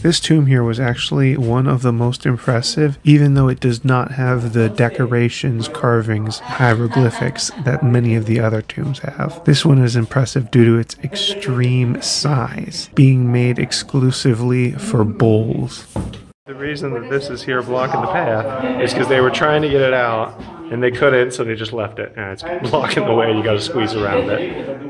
This tomb here was actually one of the most impressive, even though it does not have the decorations, carvings, hieroglyphics that many of the other tombs have. This one is impressive due to its extreme size, being made exclusively for bulls. The reason that this is here blocking the path is because they were trying to get it out and they couldn't, so they just left it, and it's blocking the way. You gotta squeeze around it.